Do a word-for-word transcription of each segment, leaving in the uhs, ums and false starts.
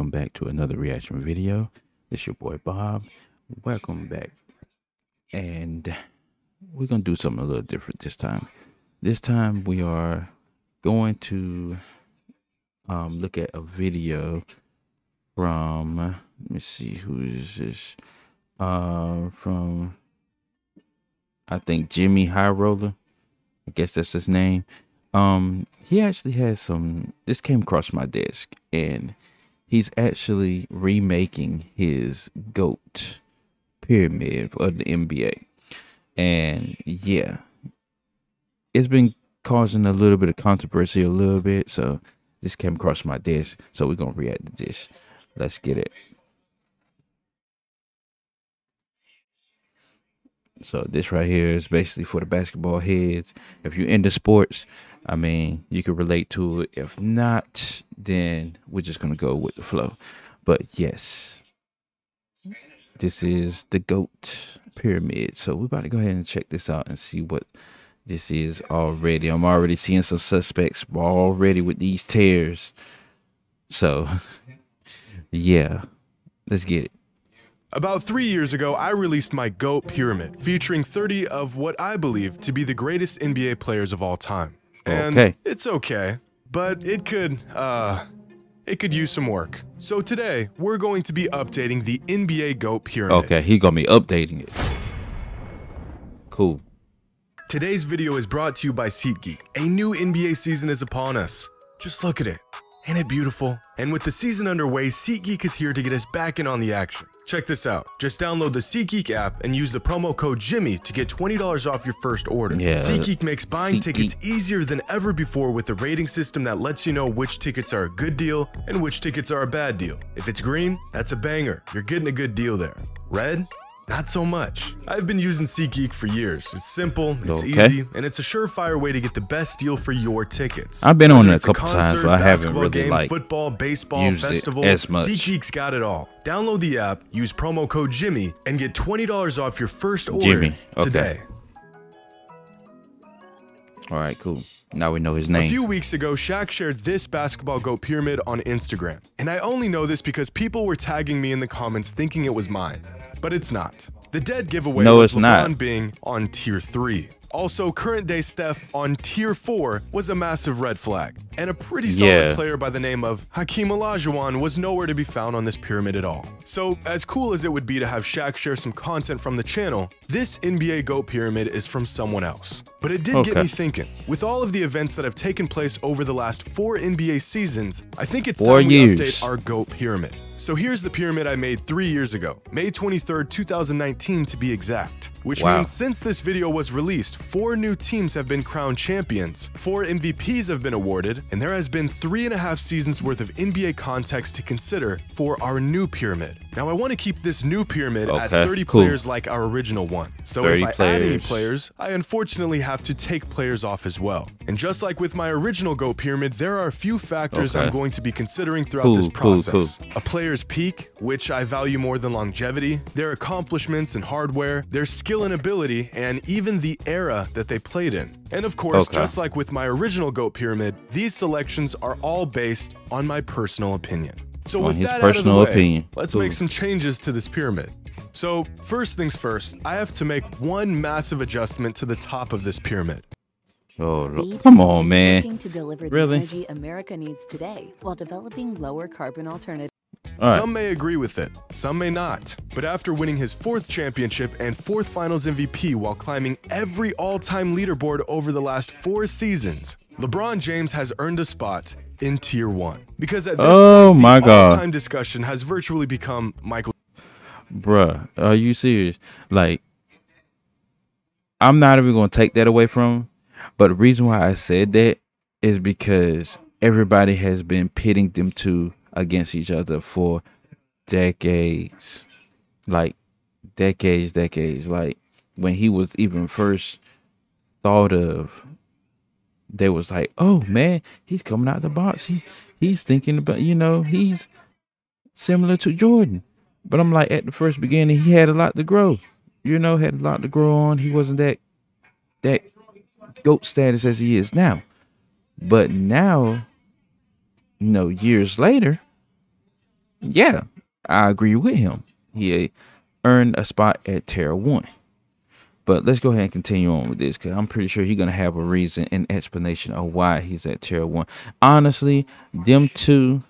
welcome back to another reaction video. It's your boy Bob. Welcome back, and we're gonna do something a little different this time. This time we are going to um, look at a video from. Let me see, who is this? Uh, from I think JxmyHighroller. I guess that's his name. Um, he actually has some, this came across my desk, and he's actually remaking his GOAT pyramid of the N B A. And yeah, it's been causing a little bit of controversy a little bit. So this came across my desk. So we're going to react to this. Let's get it. So this right here is basically for the basketball heads. If you're into sports, I mean, you can relate to it. If not, then we're just going to go with the flow. But yes, this is the GOAT pyramid. So we're about to go ahead and check this out and see what this is already. I'm already seeing some suspects already with these tears. So, yeah, let's get it. About three years ago, I released my GOAT Pyramid, featuring thirty of what I believe to be the greatest N B A players of all time. And okay. It's okay, but it could, uh, it could use some work. So today, we're going to be updating the N B A GOAT Pyramid. Okay, he gonna be updating it. Cool. Today's video is brought to you by SeatGeek. A new N B A season is upon us. Just look at it. Ain't it beautiful? And with the season underway, SeatGeek is here to get us back in on the action. Check this out. Just download the SeatGeek app and use the promo code Jimmy to get twenty dollars off your first order. Yeah, SeatGeek makes buying SeatGeek. tickets easier than ever before with a rating system that lets you know which tickets are a good deal and which tickets are a bad deal. If it's green, that's a banger. You're getting a good deal there. Red? Not so much. I've been using SeatGeek for years. It's simple, it's okay. easy, and it's a surefire way to get the best deal for your tickets. I've been on it a couple a concert, times, but I haven't really game, like football, baseball, used festival, it as much. SeatGeek's got it all. Download the app, use promo code Jimmy, and get twenty dollars off your first order Jimmy. Okay. today. All right, cool. Now we know his name. A few weeks ago, Shaq shared this basketball GOAT pyramid on Instagram, and I only know this because people were tagging me in the comments thinking it was mine. But it's not. The dead giveaway no, was LeBron not. being on tier three. Also, current day Steph on tier four was a massive red flag. And a pretty solid yeah. player by the name of Hakeem Olajuwon was nowhere to be found on this pyramid at all. So, as cool as it would be to have Shaq share some content from the channel, this N B A GOAT pyramid is from someone else. But it did okay. get me thinking. With all of the events that have taken place over the last four N B A seasons, I think it's four time years. we update our GOAT pyramid. So here's the pyramid I made three years ago, May twenty-third, two thousand nineteen to be exact, which wow. means since this video was released, four new teams have been crowned champions, four M V Ps have been awarded, and there has been three and a half seasons worth of N B A context to consider for our new pyramid. Now I want to keep this new pyramid okay, at thirty cool. players like our original one. So if I players. add any players, I unfortunately have to take players off as well. And just like with my original GOAT pyramid, there are a few factors okay. I'm going to be considering throughout cool, this process. Cool, cool. A player peak, which I value more than longevity, their accomplishments and hardware, their skill and ability, and even the era that they played in. And of course, okay. just like with my original GOAT pyramid, these selections are all based on my personal opinion. So on with that out of the way, opinion. let's Ooh. make some changes to this pyramid. So first things first, I have to make one massive adjustment to the top of this pyramid. Oh, come on, man. To deliver really? The energy America needs today while developing lower carbon alternatives. Right. Some may agree with it, some may not, but after winning his fourth championship and fourth finals M V P while climbing every all-time leaderboard over the last four seasons, LeBron James has earned a spot in tier one. Because at this oh point, my the all-time discussion has virtually become Michael. Bruh, are you serious? Like, I'm not even going to take that away from him, but the reason why I said that is because everybody has been pitting them two against each other for decades, like decades, decades. Like when he was even first thought of, they was like, oh man, he's coming out the box. He, he's thinking about, you know, he's similar to Jordan. But I'm like, at the first beginning, he had a lot to grow, you know, had a lot to grow on. He wasn't that, that GOAT status as he is now. But now, you know, years later, yeah, I agree with him. He earned a spot at tier one. But let's go ahead and continue on with this, because I'm pretty sure he's going to have a reason and explanation of why he's at tier one. Honestly, them two,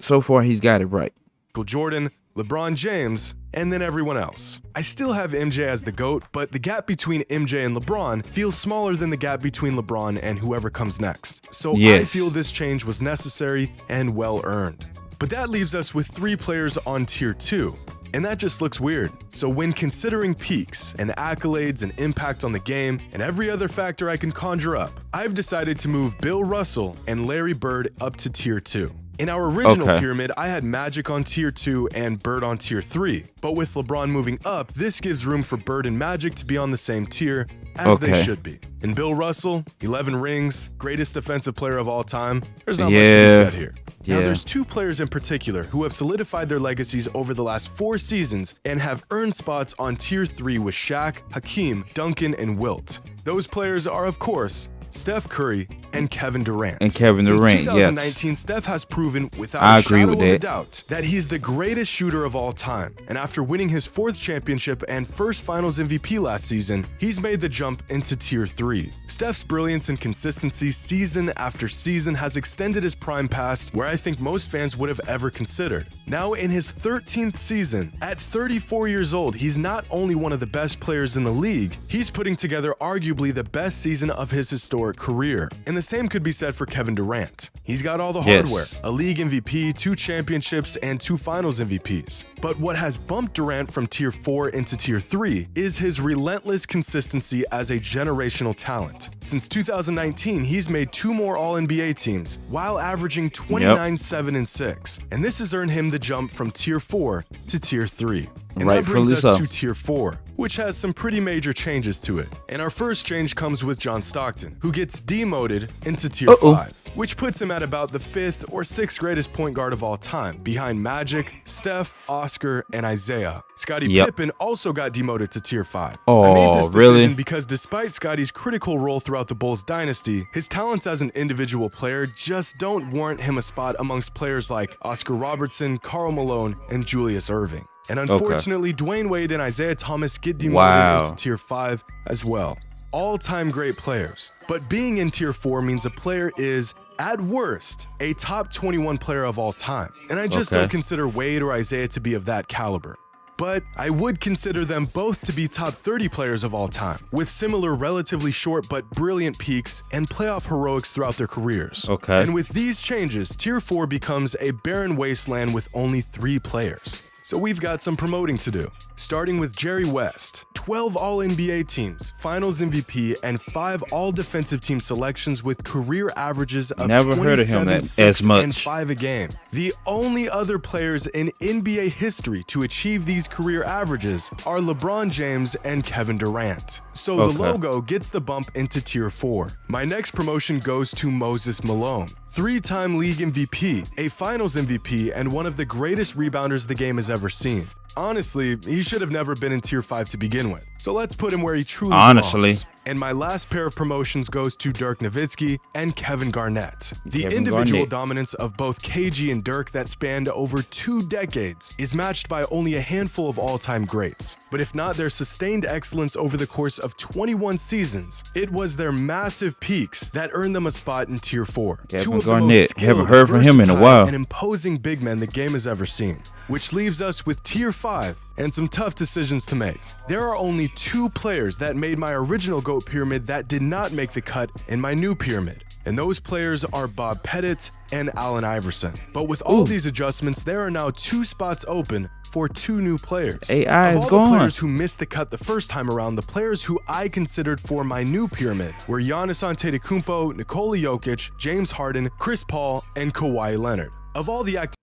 so far he's got it right. Michael Jordan, LeBron James, and then everyone else. I still have M J as the GOAT, but the gap between M J and LeBron feels smaller than the gap between LeBron and whoever comes next. So yes. I feel this change was necessary and well-earned. But that leaves us with three players on tier two, and that just looks weird. So when considering peaks and accolades and impact on the game and every other factor I can conjure up, I've decided to move Bill Russell and Larry Bird up to tier two. In our original okay. pyramid, I had Magic on tier two and Bird on tier three. But with LeBron moving up, this gives room for Bird and Magic to be on the same tier as okay. they should be. And Bill Russell, eleven rings, greatest defensive player of all time. There's not yeah. much to be said here. Yeah. Now, there's two players in particular who have solidified their legacies over the last four seasons and have earned spots on tier three with Shaq, Hakeem, Duncan, and Wilt. Those players are, of course, Steph Curry and Kevin Durant. And Kevin Durant, Since twenty nineteen, yes. Steph has proven without I agree a shadow with of a doubt that he's the greatest shooter of all time. And after winning his fourth championship and first Finals M V P last season, he's made the jump into tier three. Steph's brilliance and consistency season after season has extended his prime past where I think most fans would have ever considered. Now in his thirteenth season, at thirty-four years old, he's not only one of the best players in the league, he's putting together arguably the best season of his historic career. And the same could be said for Kevin Durant. He's got all the yes. hardware, a league M V P, two championships, and two Finals M V Ps. But what has bumped Durant from tier four into tier three is his relentless consistency as a generational talent. Since two thousand nineteen, he's made two more All N B A teams while averaging twenty-nine, seven, and six. And this has earned him the jump from tier four to tier three. And right, that brings us up to tier four, which has some pretty major changes to it. And our first change comes with John Stockton, who gets demoted into tier Uh-oh. five, which puts him at about the fifth or sixth greatest point guard of all time, behind Magic, Steph, Oscar, and Isiah. Scottie yep. Pippen also got demoted to tier five. Oh, I made this decision really? because despite Scottie's critical role throughout the Bulls dynasty, his talents as an individual player just don't warrant him a spot amongst players like Oscar Robertson, Karl Malone, and Julius Erving. And unfortunately, okay. Dwayne Wade and Isiah Thomas get demoted wow. into tier five as well. All-time great players. But being in tier four means a player is, at worst, a top twenty-one player of all time. And I just okay. don't consider Wade or Isiah to be of that caliber. But I would consider them both to be top thirty players of all time, with similar relatively short but brilliant peaks and playoff heroics throughout their careers. Okay. And with these changes, tier four becomes a barren wasteland with only three players. So we've got some promoting to do, starting with Jerry West. twelve All N B A teams, Finals M V P, and five All-Defensive Team selections with career averages of Never heard of him at, as much. and five a game. The only other players in N B A history to achieve these career averages are LeBron James and Kevin Durant. So okay. the logo gets the bump into tier four. My next promotion goes to Moses Malone. Three-time league M V P, a Finals M V P, and one of the greatest rebounders the game has ever seen. Honestly, he should have never been in tier five to begin with. So let's put him where he truly Honestly. belongs. And my last pair of promotions goes to Dirk Nowitzki and Kevin Garnett. The Kevin individual Garnett. dominance of both K G and Dirk that spanned over two decades is matched by only a handful of all-time greats. But if not their sustained excellence over the course of twenty-one seasons, it was their massive peaks that earned them a spot in tier four. Kevin two of Garnett. The most skilled, haven't heard from him in a while. And imposing big men the game has ever seen. Which leaves us with tier five and some tough decisions to make. There are only two players that made my original GOAT pyramid that did not make the cut in my new pyramid. And those players are Bob Pettit and Allen Iverson. But with all Ooh. these adjustments, there are now two spots open for two new players. A I is gone. Of all the players who missed the cut the first time around, the players who I considered for my new pyramid were Giannis Antetokounmpo, Nikola Jokic, James Harden, Chris Paul, and Kawhi Leonard. Of all the activities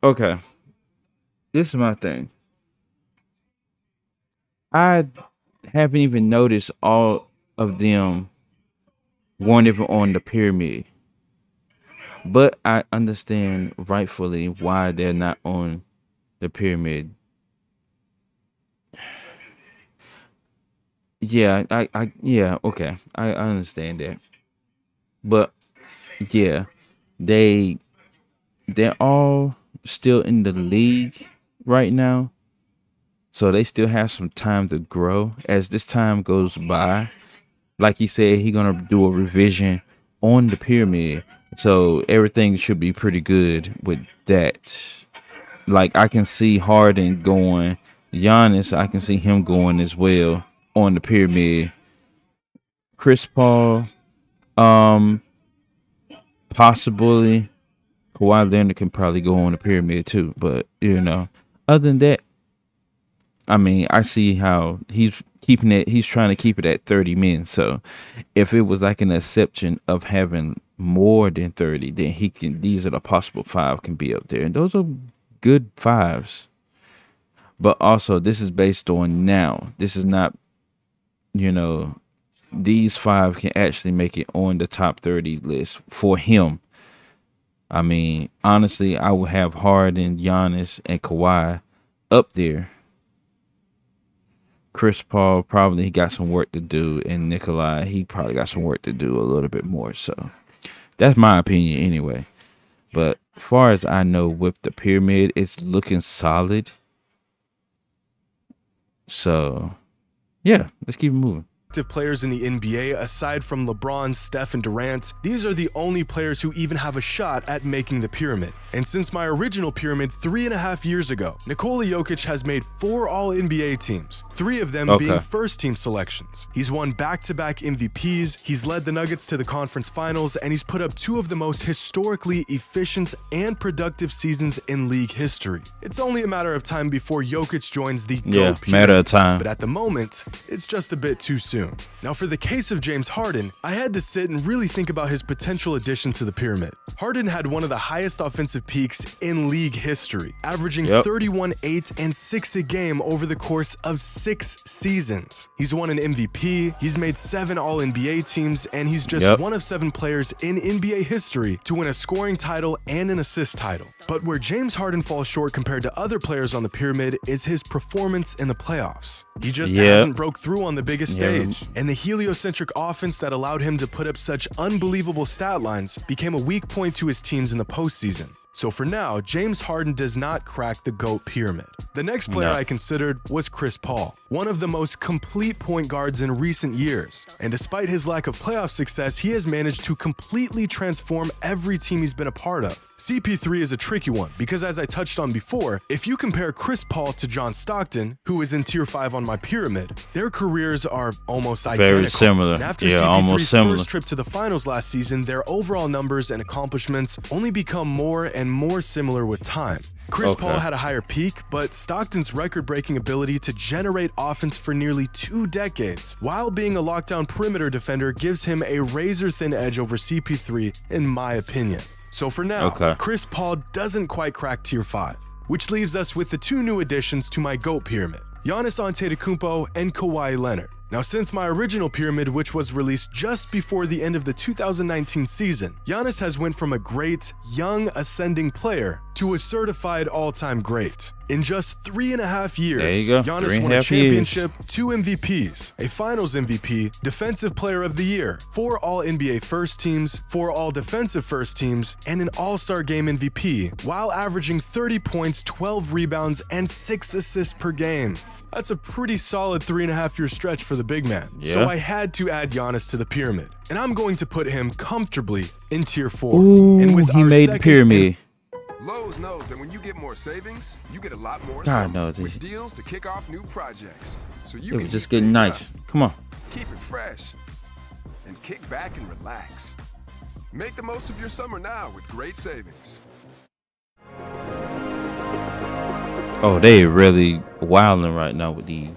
Okay, this is my thing. I haven't even noticed all of them weren't even on the pyramid. But I understand rightfully why they're not on the pyramid. Yeah, I, I yeah, okay. I, I understand that. But yeah, they they're all still in the league right now, so they still have some time to grow. As this time goes by, like he said, he's gonna do a revision on the pyramid, so everything should be pretty good with that. Like, I can see Harden going, Giannis, I can see him going as well on the pyramid. Chris Paul, um, possibly Kawhi Leonard can probably go on the pyramid too. But, you know, other than that, I mean, I see how he's keeping it. He's trying to keep it at thirty men. So if it was like an exception of having more than thirty, then he can, these are the possible five can be up there. And those are good fives. But also, this is based on now. This is not, you know, these five can actually make it on the top thirty list for him. I mean, honestly, I would have Harden, Giannis, and Kawhi up there. Chris Paul, probably he got some work to do. And Nikola, he probably got some work to do a little bit more. So that's my opinion anyway. But as far as I know, with the pyramid, it's looking solid. So, yeah, let's keep it moving. Active players in the N B A, aside from LeBron, Steph, and Durant, these are the only players who even have a shot at making the pyramid. And since my original pyramid three and a half years ago, Nikola Jokic has made four All N B A teams, three of them okay. being first-team selections. He's won back-to-back M V Ps, he's led the Nuggets to the conference finals, and he's put up two of the most historically efficient and productive seasons in league history. It's only a matter of time before Jokic joins the yeah, GOAT pyramid, matter of time. But at the moment, it's just a bit too soon. Now, for the case of James Harden, I had to sit and really think about his potential addition to the pyramid. Harden had one of the highest offensive peaks in league history, averaging yep. thirty-one, eight, and six a game over the course of six seasons. He's won an M V P, he's made seven All N B A teams, and he's just yep. one of seven players in N B A history to win a scoring title and an assist title. But where James Harden falls short compared to other players on the pyramid is his performance in the playoffs. He just yep. hasn't broke through on the biggest yep. stage. And the heliocentric offense that allowed him to put up such unbelievable stat lines became a weak point to his teams in the postseason. So for now, James Harden does not crack the GOAT pyramid. The next player no. I considered was Chris Paul, one of the most complete point guards in recent years. And despite his lack of playoff success, he has managed to completely transform every team he's been a part of. C P three is a tricky one because, as I touched on before, if you compare Chris Paul to John Stockton, who is in tier five on my pyramid, their careers are almost identical. Very similar. And after yeah, C P three's first trip to the finals last season, their overall numbers and accomplishments only become more and more similar with time. Chris okay. Paul had a higher peak, but Stockton's record-breaking ability to generate offense for nearly two decades while being a lockdown perimeter defender gives him a razor-thin edge over C P three, in my opinion. So for now, okay. Chris Paul doesn't quite crack tier five, which leaves us with the two new additions to my GOAT pyramid, Giannis Antetokounmpo and Kawhi Leonard. Now, since my original pyramid, which was released just before the end of the two thousand nineteen season, Giannis has went from a great, young, ascending player to a certified all-time great. In just three and a half years, Giannis won a championship, years. two M V Ps, a finals M V P, defensive player of the year, four all N B A first teams, four all-defensive first teams, and an all-star game M V P, while averaging thirty points, twelve rebounds, and six assists per game. That's a pretty solid three and a half year stretch for the big man. Yeah. So I had to add Giannis to the pyramid, and I'm going to put him comfortably in tier four. Ooh, and with he our made pyramid. Lowe's knows that when you get more savings, you get a lot more God, no, with deals to kick off new projects. So you it can just get nice. Come on. Keep it fresh and kick back and relax. Make the most of your summer now with great savings. Oh, they really wilding right now with the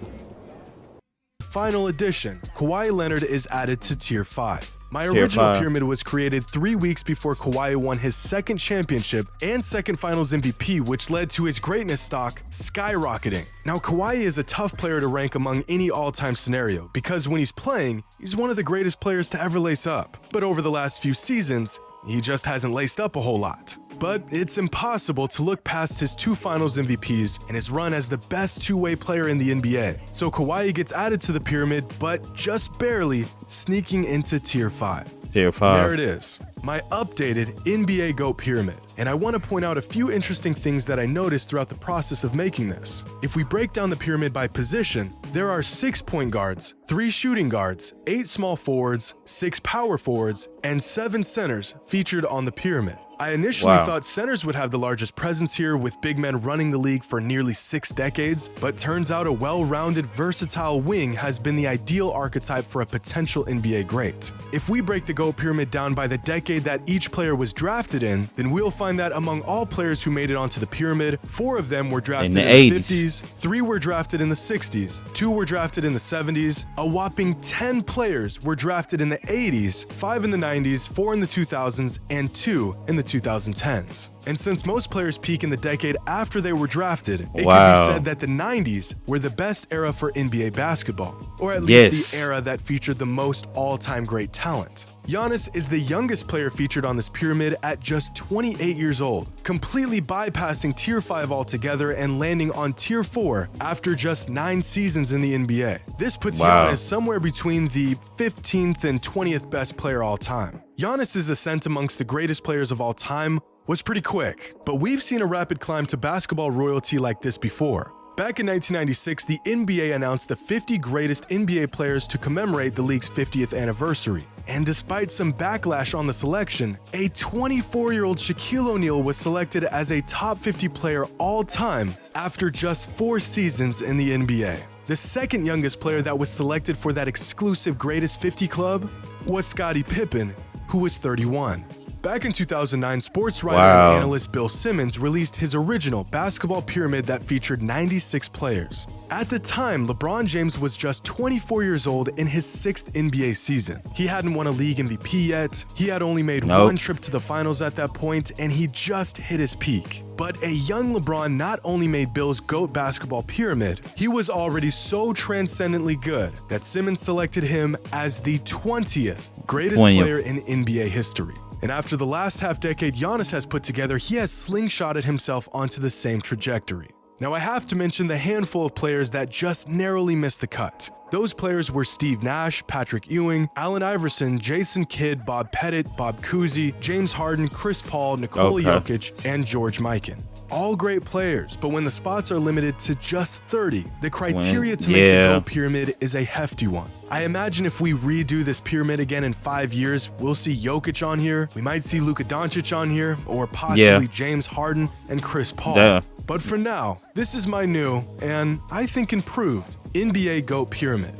final edition. Kawhi Leonard is added to tier five. My tier original five. pyramid was created three weeks before Kawhi won his second championship and second finals M V P, which led to his greatness stock skyrocketing. Now, Kawhi is a tough player to rank among any all-time scenario because when he's playing, he's one of the greatest players to ever lace up. But over the last few seasons, he just hasn't laced up a whole lot. But it's impossible to look past his two finals M V Ps and his run as the best two-way player in the N B A. So Kawhi gets added to the pyramid, but just barely, sneaking into tier five. Tier five. There it is, my updated N B A GOAT pyramid. And I want to point out a few interesting things that I noticed throughout the process of making this. If we break down the pyramid by position, there are six point guards, three shooting guards, eight small forwards, six power forwards, and seven centers featured on the pyramid. I initially wow. thought centers would have the largest presence here, with big men running the league for nearly six decades, but turns out a well-rounded, versatile wing has been the ideal archetype for a potential N B A great. If we break the GOAT pyramid down by the decade that each player was drafted in, then we'll find that among all players who made it onto the pyramid, four of them were drafted in the, in the fifties, three were drafted in the sixties, two were drafted in the seventies, a whopping ten players were drafted in the eighties, five in the nineties, four in the two thousands, and two in the two thousand tens. And since most players peak in the decade after they were drafted, it wow. can be said that the nineties were the best era for N B A basketball, or at least yes. the era that featured the most all-time great talent. Giannis is the youngest player featured on this pyramid at just twenty-eight years old, completely bypassing Tier five altogether and landing on Tier four after just nine seasons in the N B A. This puts wow. Giannis somewhere between the fifteenth and twentieth best player all time. Giannis's ascent amongst the greatest players of all time was pretty quick, but we've seen a rapid climb to basketball royalty like this before. Back in nineteen ninety-six, the N B A announced the fifty greatest N B A players to commemorate the league's fiftieth anniversary. And despite some backlash on the selection, a twenty-four-year-old Shaquille O'Neal was selected as a top fifty player all time after just four seasons in the N B A. The second youngest player that was selected for that exclusive greatest fifty club was Scottie Pippen, who was thirty-one. Back in two thousand nine, sports writer wow. and analyst Bill Simmons released his original basketball pyramid that featured ninety-six players. At the time, LeBron James was just twenty-four years old in his sixth N B A season. He hadn't won a league M V P yet, he had only made nope. one trip to the finals at that point, and he just hit his peak. But a young LeBron not only made Bill's GOAT basketball pyramid, he was already so transcendently good that Simmons selected him as the twentieth greatest twentieth. player in N B A history. And after the last half decade Giannis has put together, he has slingshotted himself onto the same trajectory. Now I have to mention the handful of players that just narrowly missed the cut. Those players were Steve Nash, Patrick Ewing, Allen Iverson, Jason Kidd, Bob Pettit, Bob Cousy, James Harden, Chris Paul, Nikola okay. Jokic, and George Mikan. All great players, but when the spots are limited to just thirty, the criteria to make yeah. the GOAT pyramid is a hefty one. I imagine if we redo this pyramid again in five years, we'll see Jokic on here, we might see Luka Doncic on here, or possibly yeah. James Harden and Chris Paul. Duh. But for now, this is my new, and I think improved, N B A GOAT pyramid.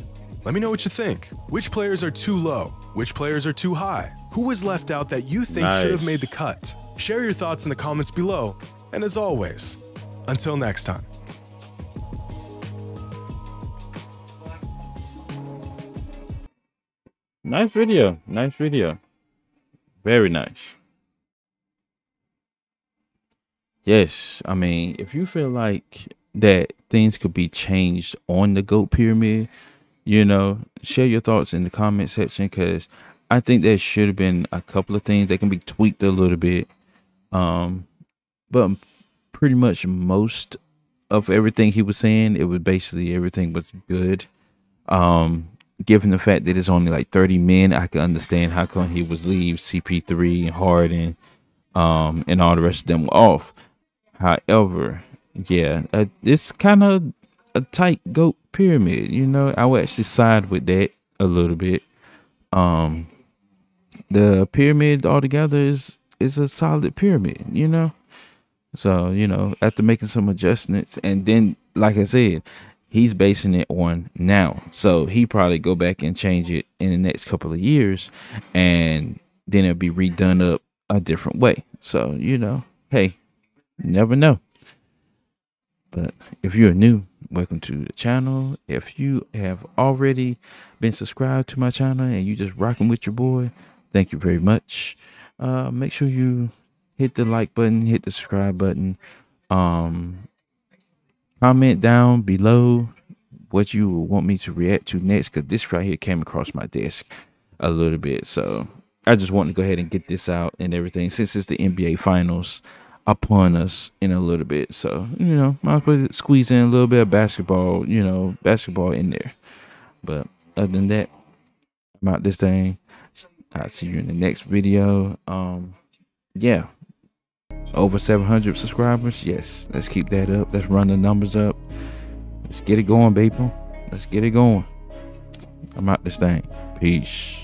Let me know what you think. Which players are too low? Which players are too high? Who was left out that you think nice. should have made the cut? Share your thoughts in the comments below. And as always, until next time. Nice video. Nice video. Very nice. Yes, I mean, if you feel like that things could be changed on the GOAT pyramid, you know, share your thoughts in the comment section, because I think there should have been a couple of things that can be tweaked a little bit. Um... But pretty much most of everything he was saying, it was basically everything was good. Um, given the fact that it's only like thirty men, I can understand how come he was leave C P three and Harden um, and all the rest of them off. However, yeah, uh, it's kind of a tight GOAT pyramid. You know, I would actually side with that a little bit. Um, the pyramid altogether is is a solid pyramid, you know. So, you know, after making some adjustments, and then, like I said, he's basing it on now. So he probably go back and change it in the next couple of years, and then it'll be redone up a different way. So, you know, hey, you never know. But if you're new, welcome to the channel. If you have already been subscribed to my channel and you just rocking with your boy, thank you very much. Uh, make sure you hit the like button, hit the subscribe button, um comment down below what you want me to react to next, because this right here came across my desk a little bit, so I just wanted to go ahead and get this out and everything, since it's the N B A finals upon us in a little bit. So, you know, might as well squeeze in a little bit of basketball, you know, basketball in there. But other than that, about this thing, I'll see you in the next video. Um, yeah, over seven hundred subscribers. Yes, let's keep that up. Let's run the numbers up. Let's get it going, people. Let's get it going. I'm out this thing. Peace.